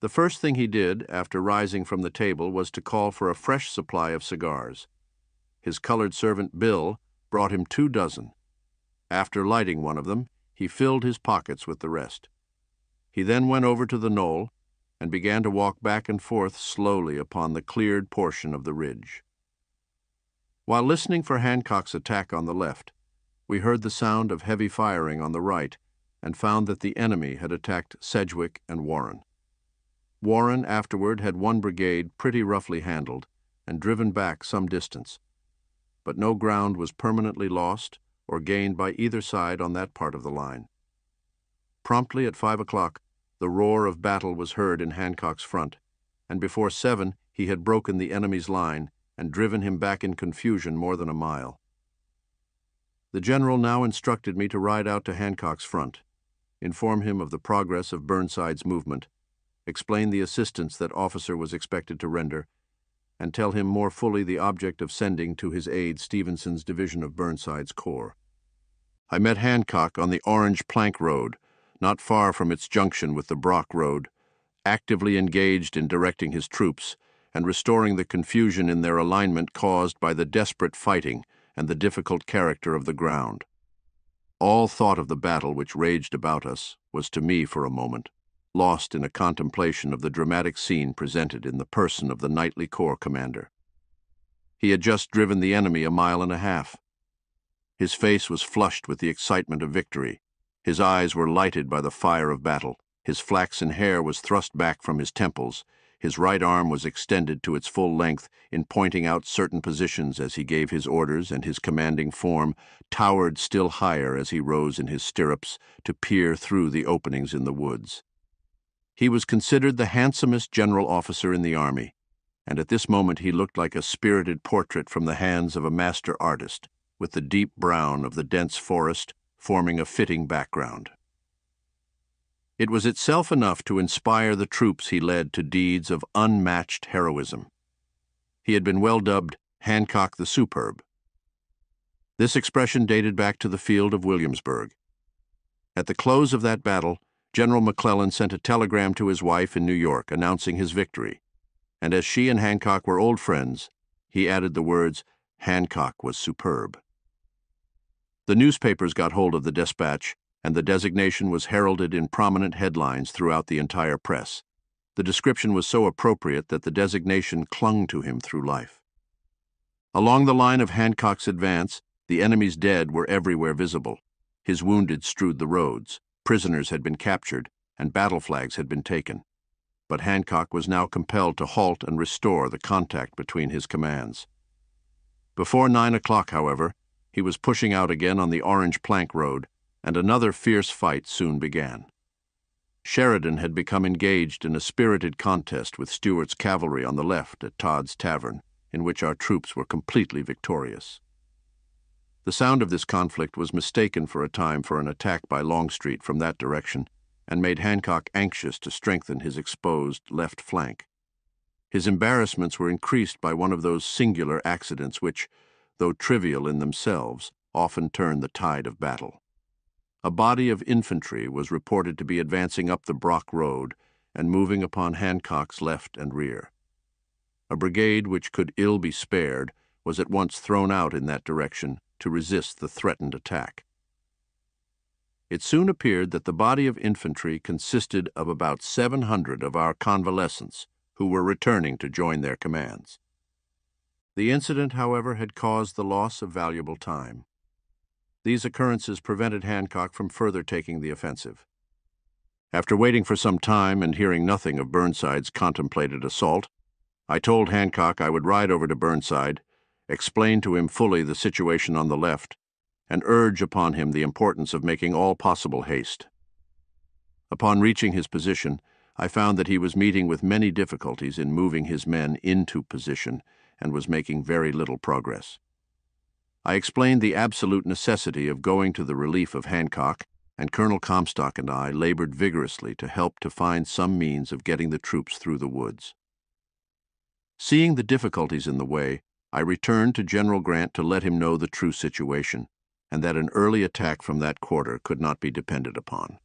The first thing he did after rising from the table was to call for a fresh supply of cigars. His colored servant Bill brought him 2 dozen. After lighting one of them, he filled his pockets with the rest. He then went over to the knoll and began to walk back and forth slowly upon the cleared portion of the ridge. While listening for Hancock's attack on the left, we heard the sound of heavy firing on the right and found that the enemy had attacked Sedgwick and Warren. Warren afterward had one brigade pretty roughly handled and driven back some distance, but no ground was permanently lost or gained by either side on that part of the line. Promptly at 5 o'clock, the roar of battle was heard in Hancock's front, and before 7 he had broken the enemy's line and driven him back in confusion more than a mile. The general now instructed me to ride out to Hancock's front, inform him of the progress of Burnside's movement, explain the assistance that officer was expected to render, and tell him more fully the object of sending to his aid Stevenson's division of Burnside's corps. I met Hancock on the Orange Plank Road, not far from its junction with the Brock Road, actively engaged in directing his troops and restoring the confusion in their alignment caused by the desperate fighting and the difficult character of the ground. All thought of the battle which raged about us was to me for a moment lost in a contemplation of the dramatic scene presented in the person of the knightly corps commander. He had just driven the enemy 1.5 miles. His face was flushed with the excitement of victory. His eyes were lighted by the fire of battle. His flaxen hair was thrust back from his temples. His right arm was extended to its full length in pointing out certain positions as he gave his orders, and his commanding form towered still higher as he rose in his stirrups to peer through the openings in the woods. He was considered the handsomest general officer in the army, and at this moment he looked like a spirited portrait from the hands of a master artist, with the deep brown of the dense forest forming a fitting background. It was itself enough to inspire the troops he led to deeds of unmatched heroism. He had been well dubbed Hancock the Superb. This expression dated back to the field of Williamsburg. At the close of that battle, General McClellan sent a telegram to his wife in New York announcing his victory, and as she and Hancock were old friends, he added the words, "Hancock was superb." The newspapers got hold of the dispatch, and the designation was heralded in prominent headlines throughout the entire press. The description was so appropriate that the designation clung to him through life. Along the line of Hancock's advance, the enemy's dead were everywhere visible. His wounded strewed the roads. Prisoners had been captured, and battle flags had been taken, but Hancock was now compelled to halt and restore the contact between his commands. Before 9 o'clock, however, he was pushing out again on the Orange Plank Road, and another fierce fight soon began. Sheridan had become engaged in a spirited contest with Stuart's cavalry on the left at Todd's Tavern, in which our troops were completely victorious. The sound of this conflict was mistaken for a time for an attack by Longstreet from that direction, and made Hancock anxious to strengthen his exposed left flank. His embarrassments were increased by one of those singular accidents which, though trivial in themselves, often turn the tide of battle. A body of infantry was reported to be advancing up the Brock Road and moving upon Hancock's left and rear. A brigade which could ill be spared was at once thrown out in that direction to resist the threatened attack. It soon appeared that the body of infantry consisted of about 700 of our convalescents who were returning to join their commands. The incident, however, had caused the loss of valuable time. These occurrences prevented Hancock from further taking the offensive. After waiting for some time and hearing nothing of Burnside's contemplated assault, I told Hancock I would ride over to Burnside, explain to him fully the situation on the left, and urge upon him the importance of making all possible haste. Upon reaching his position, I found that he was meeting with many difficulties in moving his men into position and was making very little progress. I explained the absolute necessity of going to the relief of Hancock, and Colonel Comstock and I labored vigorously to help to find some means of getting the troops through the woods. Seeing the difficulties in the way, I returned to General Grant to let him know the true situation, and that an early attack from that quarter could not be depended upon.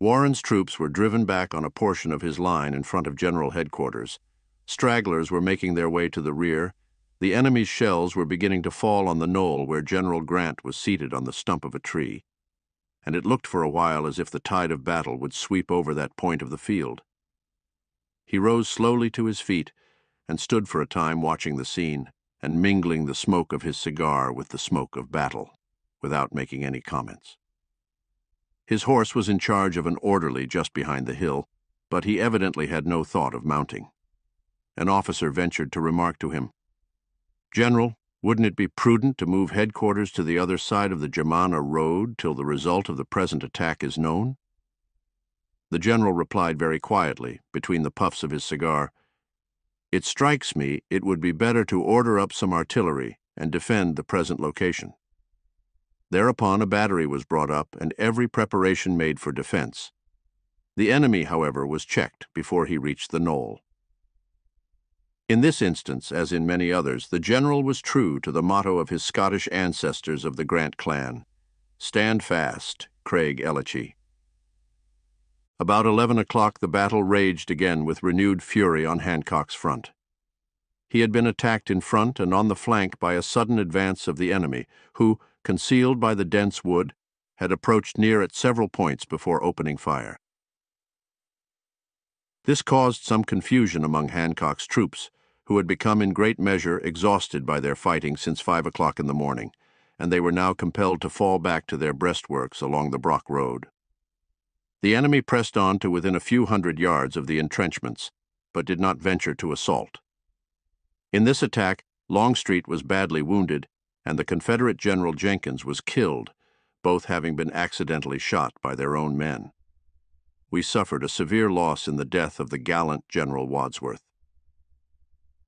Warren's troops were driven back on a portion of his line in front of General Headquarters. Stragglers were making their way to the rear. The enemy's shells were beginning to fall on the knoll where General Grant was seated on the stump of a tree, and it looked for a while as if the tide of battle would sweep over that point of the field. He rose slowly to his feet and stood for a time watching the scene and mingling the smoke of his cigar with the smoke of battle, without making any comments. His horse was in charge of an orderly just behind the hill, but he evidently had no thought of mounting. An officer ventured to remark to him, "General, wouldn't it be prudent to move headquarters to the other side of the Germanna Road till the result of the present attack is known?" The general replied very quietly, between the puffs of his cigar, "It strikes me it would be better to order up some artillery and defend the present location." Thereupon a battery was brought up and every preparation made for defense. The enemy, however, was checked before he reached the knoll. In this instance, as in many others, the general was true to the motto of his Scottish ancestors of the Grant clan, "Stand fast, Craig Ellichie." About 11 o'clock the battle raged again with renewed fury on Hancock's front. He had been attacked in front and on the flank by a sudden advance of the enemy, who, concealed by the dense wood, had approached near at several points before opening fire. This caused some confusion among Hancock's troops, who had become in great measure exhausted by their fighting since 5 o'clock in the morning, and they were now compelled to fall back to their breastworks along the Brock Road. The enemy pressed on to within a few hundred yards of the entrenchments, but did not venture to assault. In this attack, Longstreet was badly wounded, and the Confederate General Jenkins was killed, both having been accidentally shot by their own men. We suffered a severe loss in the death of the gallant General Wadsworth.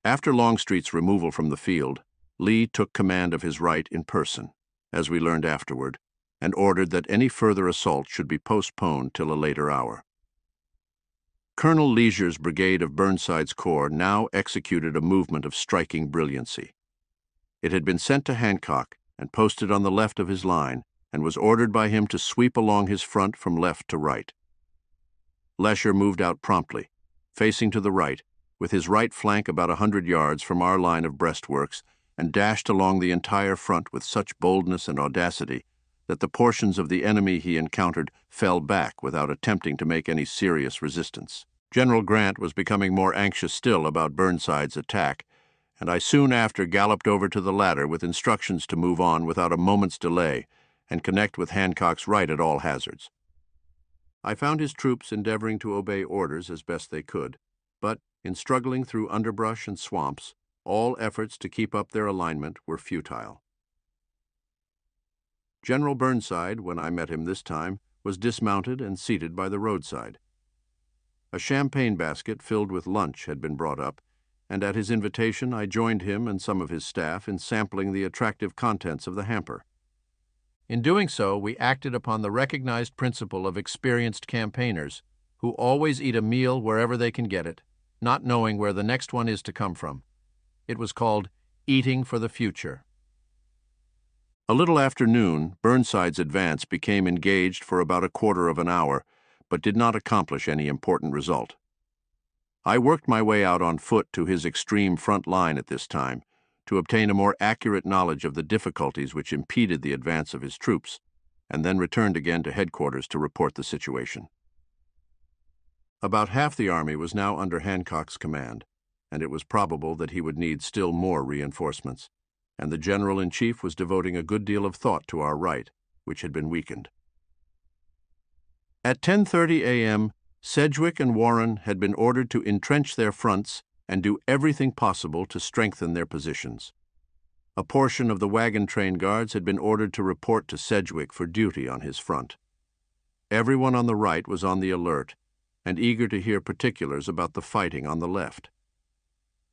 After Longstreet's removal from the field, Lee took command of his right in person, as we learned afterward, and ordered that any further assault should be postponed till a later hour. Colonel Leasure's brigade of Burnside's corps now executed a movement of striking brilliancy. It had been sent to Hancock and posted on the left of his line, and was ordered by him to sweep along his front from left to right. Lesher moved out promptly, facing to the right, with his right flank about 100 yards from our line of breastworks, and dashed along the entire front with such boldness and audacity that the portions of the enemy he encountered fell back without attempting to make any serious resistance. General Grant was becoming more anxious still about Burnside's attack, and I soon after galloped over to the latter with instructions to move on without a moment's delay and connect with Hancock's right at all hazards. I found his troops endeavoring to obey orders as best they could, but, in struggling through underbrush and swamps, all efforts to keep up their alignment were futile. General Burnside, when I met him this time, was dismounted and seated by the roadside. A champagne basket filled with lunch had been brought up, and at his invitation I joined him and some of his staff in sampling the attractive contents of the hamper. In doing so, we acted upon the recognized principle of experienced campaigners, who always eat a meal wherever they can get it, not knowing where the next one is to come from. It was called eating for the future. A little after noon, Burnside's advance became engaged for about a quarter of an hour, but did not accomplish any important result. I worked my way out on foot to his extreme front line at this time, to obtain a more accurate knowledge of the difficulties which impeded the advance of his troops, and then returned again to headquarters to report the situation. About half the army was now under Hancock's command, and it was probable that he would need still more reinforcements, and the General-in-Chief was devoting a good deal of thought to our right, which had been weakened. At 10:30 a.m., Sedgwick and Warren had been ordered to entrench their fronts and do everything possible to strengthen their positions. A portion of the wagon train guards had been ordered to report to Sedgwick for duty on his front. Everyone on the right was on the alert and eager to hear particulars about the fighting on the left.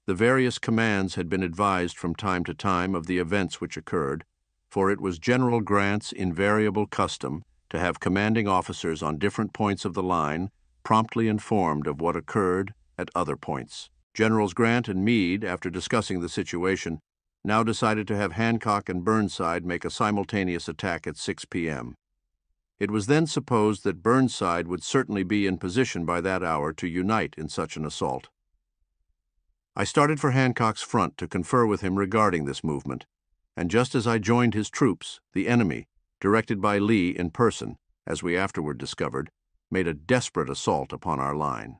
The various commands had been advised from time to time of the events which occurred, for it was General Grant's invariable custom to have commanding officers on different points of the line promptly informed of what occurred at other points. Generals Grant and Meade, after discussing the situation, now decided to have Hancock and Burnside make a simultaneous attack at 6 p.m. It was then supposed that Burnside would certainly be in position by that hour to unite in such an assault. I started for Hancock's front to confer with him regarding this movement, and just as I joined his troops, the enemy, directed by Lee in person, as we afterward discovered, made a desperate assault upon our line.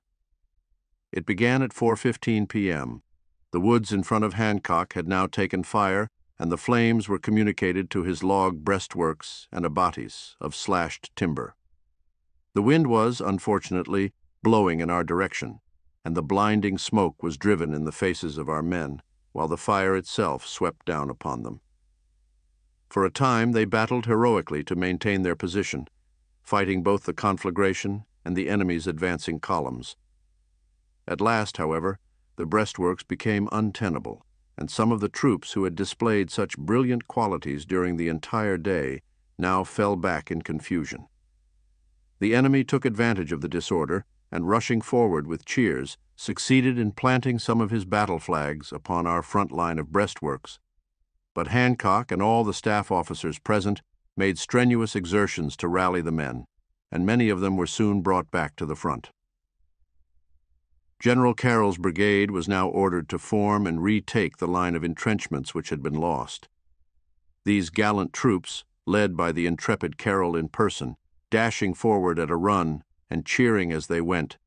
It began at 4:15 p.m. The woods in front of Hancock had now taken fire, and the flames were communicated to his log breastworks and abatis of slashed timber. The wind was, unfortunately, blowing in our direction, and the blinding smoke was driven in the faces of our men, while the fire itself swept down upon them. For a time they battled heroically to maintain their position, fighting both the conflagration and the enemy's advancing columns. At last, however, the breastworks became untenable, and some of the troops who had displayed such brilliant qualities during the entire day now fell back in confusion. The enemy took advantage of the disorder, and rushing forward with cheers, succeeded in planting some of his battle flags upon our front line of breastworks. But Hancock and all the staff officers present made strenuous exertions to rally the men, and many of them were soon brought back to the front. General Carroll's brigade was now ordered to form and retake the line of entrenchments which had been lost. These gallant troops, led by the intrepid Carroll in person, dashing forward at a run and cheering as they went,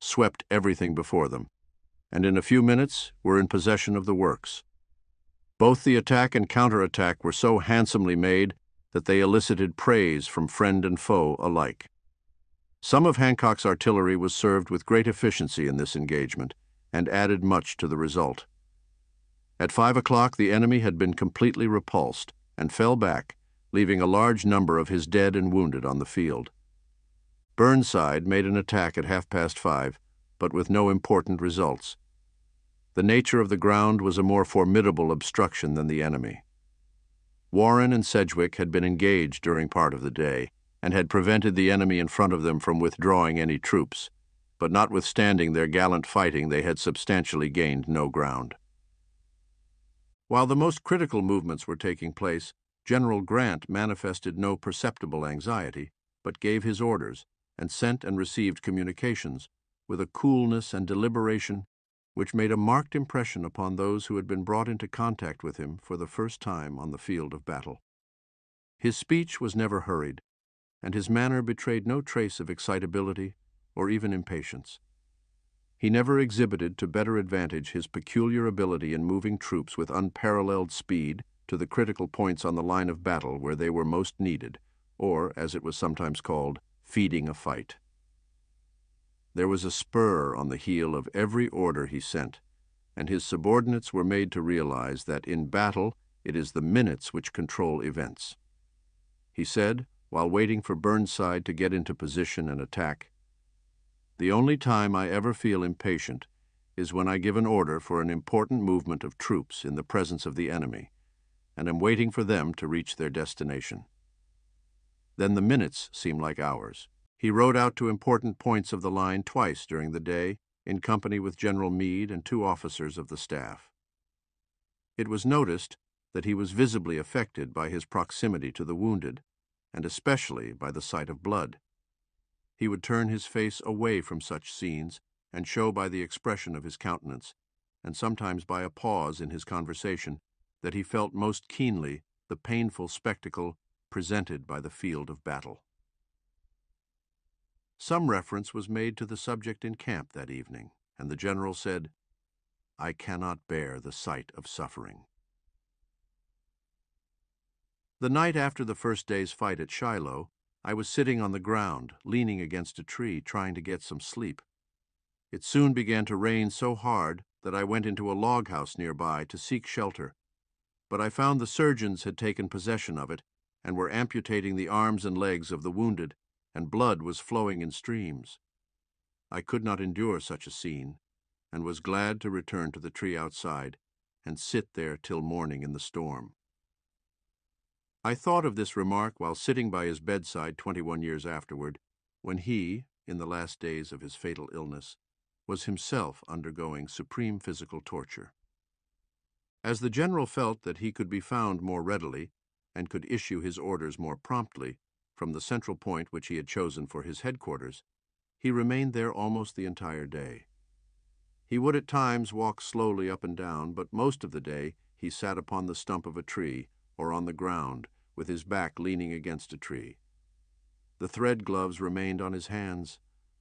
swept everything before them, and in a few minutes were in possession of the works. Both the attack and counterattack were so handsomely made that they elicited praise from friend and foe alike. Some of Hancock's artillery was served with great efficiency in this engagement, and added much to the result. At 5 o'clock, the enemy had been completely repulsed and fell back, leaving a large number of his dead and wounded on the field. Burnside made an attack at 5:30, but with no important results. The nature of the ground was a more formidable obstruction than the enemy. Warren and Sedgwick had been engaged during part of the day, and had prevented the enemy in front of them from withdrawing any troops, but notwithstanding their gallant fighting, they had substantially gained no ground. While the most critical movements were taking place, General Grant manifested no perceptible anxiety, but gave his orders, and sent and received communications, with a coolness and deliberation which made a marked impression upon those who had been brought into contact with him for the first time on the field of battle. His speech was never hurried, and his manner betrayed no trace of excitability or even impatience. He never exhibited to better advantage his peculiar ability in moving troops with unparalleled speed to the critical points on the line of battle where they were most needed, or, as it was sometimes called, feeding a fight. There was a spur on the heel of every order he sent, and his subordinates were made to realize that in battle it is the minutes which control events. He said, while waiting for Burnside to get into position and attack, "The only time I ever feel impatient is when I give an order for an important movement of troops in the presence of the enemy, and am waiting for them to reach their destination. Then the minutes seem like hours." He rode out to important points of the line twice during the day, in company with General Meade and 2 officers of the staff. It was noticed that he was visibly affected by his proximity to the wounded, and especially by the sight of blood. He would turn his face away from such scenes and show by the expression of his countenance, and sometimes by a pause in his conversation, that he felt most keenly the painful spectacle presented by the field of battle. Some reference was made to the subject in camp that evening, and the general said, "I cannot bear the sight of suffering." The night after the first day's fight at Shiloh, I was sitting on the ground, leaning against a tree, trying to get some sleep. It soon began to rain so hard that I went into a log house nearby to seek shelter, but I found the surgeons had taken possession of it and were amputating the arms and legs of the wounded, and blood was flowing in streams. I could not endure such a scene, and was glad to return to the tree outside and sit there till morning in the storm. I thought of this remark while sitting by his bedside 21 years afterward, when he, in the last days of his fatal illness, was himself undergoing supreme physical torture. As the general felt that he could be found more readily, and could issue his orders more promptly, from the central point which he had chosen for his headquarters, he remained there almost the entire day. He would at times walk slowly up and down, but most of the day he sat upon the stump of a tree or on the ground, with his back leaning against a tree. The thread gloves remained on his hands,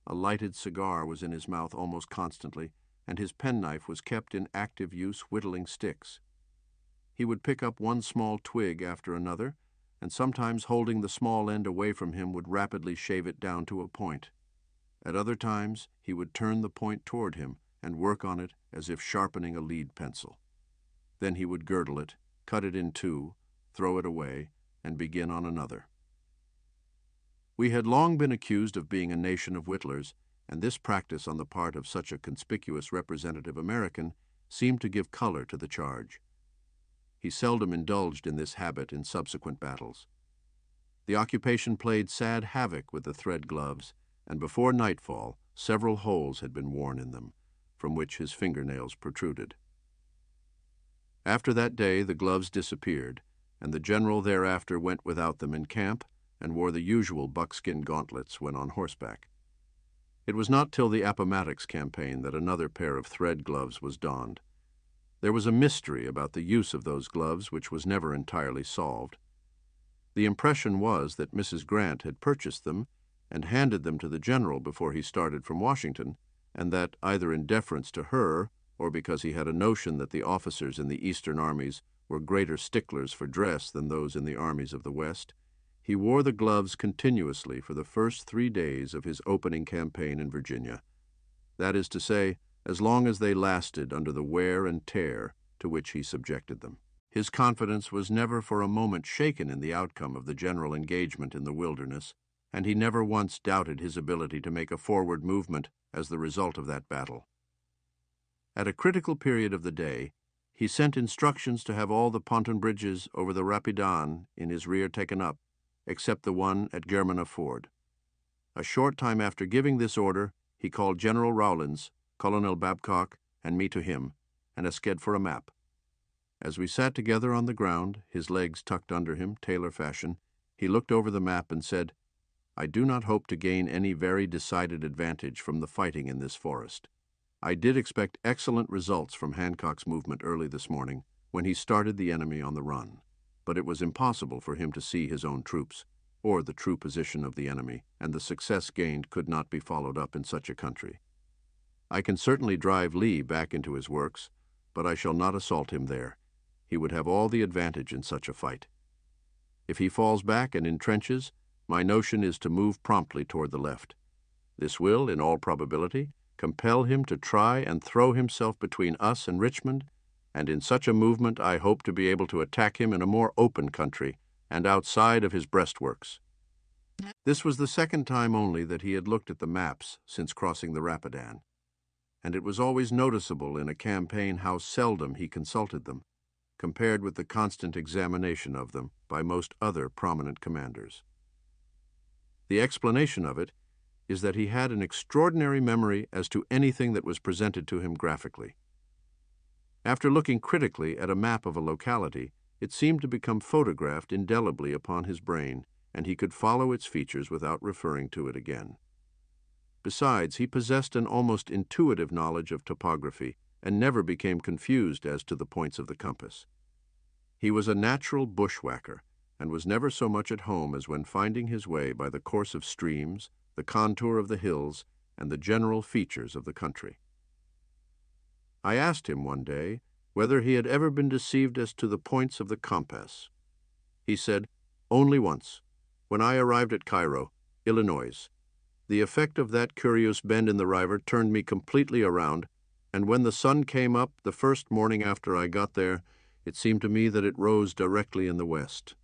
a lighted cigar was in his mouth almost constantly, and his penknife was kept in active use whittling sticks. He would pick up one small twig after another, and sometimes holding the small end away from him would rapidly shave it down to a point. At other times, he would turn the point toward him and work on it as if sharpening a lead pencil. Then he would girdle it, cut it in two, throw it away, and begin on another. We had long been accused of being a nation of whittlers, and this practice on the part of such a conspicuous representative American seemed to give color to the charge. He seldom indulged in this habit in subsequent battles. The occupation played sad havoc with the thread gloves, and before nightfall, several holes had been worn in them, from which his fingernails protruded. After that day, the gloves disappeared, and the general thereafter went without them in camp and wore the usual buckskin gauntlets when on horseback. It was not till the Appomattox campaign that another pair of thread gloves was donned. There was a mystery about the use of those gloves which was never entirely solved. The impression was that Mrs. Grant had purchased them and handed them to the general before he started from Washington, and that, either in deference to her or because he had a notion that the officers in the Eastern armies were greater sticklers for dress than those in the armies of the West, he wore the gloves continuously for the first 3 days of his opening campaign in Virginia. That is to say, as long as they lasted under the wear and tear to which he subjected them. His confidence was never for a moment shaken in the outcome of the general engagement in the Wilderness, and he never once doubted his ability to make a forward movement as the result of that battle. At a critical period of the day, he sent instructions to have all the ponton bridges over the Rapidan in his rear taken up, except the one at Germanna Ford. A short time after giving this order, he called General Rawlins, Colonel Babcock, and me to him, and asked for a map. As we sat together on the ground, his legs tucked under him, tailor fashion, he looked over the map and said, "I do not hope to gain any very decided advantage from the fighting in this forest. I did expect excellent results from Hancock's movement early this morning, when he started the enemy on the run, but it was impossible for him to see his own troops, or the true position of the enemy, and the success gained could not be followed up in such a country. I can certainly drive Lee back into his works, but I shall not assault him there. He would have all the advantage in such a fight. If he falls back and entrenches, my notion is to move promptly toward the left. This will, in all probability, compel him to try and throw himself between us and Richmond, and in such a movement I hope to be able to attack him in a more open country and outside of his breastworks. This was the second time only that he had looked at the maps since crossing the Rapidan, and it was always noticeable in a campaign how seldom he consulted them, compared with the constant examination of them by most other prominent commanders. The explanation of it is that he had an extraordinary memory as to anything that was presented to him graphically. After looking critically at a map of a locality, it seemed to become photographed indelibly upon his brain, and he could follow its features without referring to it again. Besides, he possessed an almost intuitive knowledge of topography and never became confused as to the points of the compass. He was a natural bushwhacker and was never so much at home as when finding his way by the course of streams, the contour of the hills, and the general features of the country. I asked him one day whether he had ever been deceived as to the points of the compass. He said, "Only once, when I arrived at Cairo, Illinois. The effect of that curious bend in the river turned me completely around, and when the sun came up the first morning after I got there, it seemed to me that it rose directly in the west.